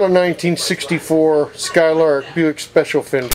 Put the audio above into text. got a 1964 Skylark Buick Special fender.